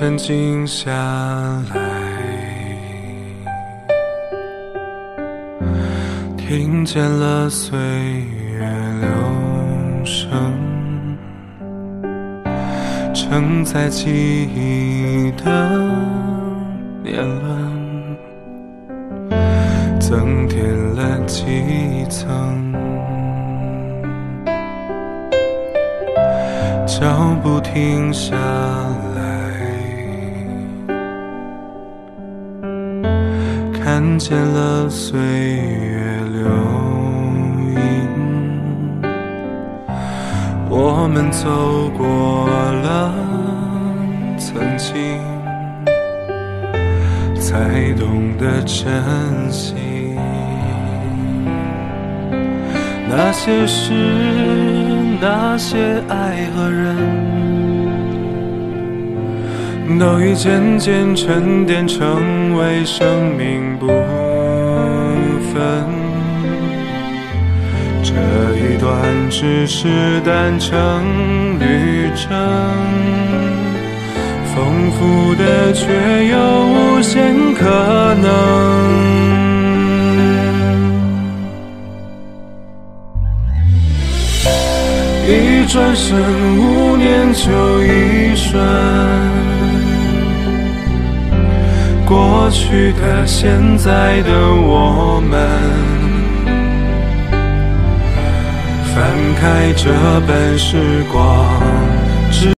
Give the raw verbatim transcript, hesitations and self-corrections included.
沉静下来，听见了岁月流声，承载记忆的年轮，增添了几层。脚步停下来，看见了岁月流影，我们走过了曾经，才懂得珍惜那些事，那些爱和人，都已渐渐沉淀成为生命部分。这一段只是单程旅程，丰富的却又无限可能。一转身，五年就一瞬。过去的、现在的我们，翻开这本时光。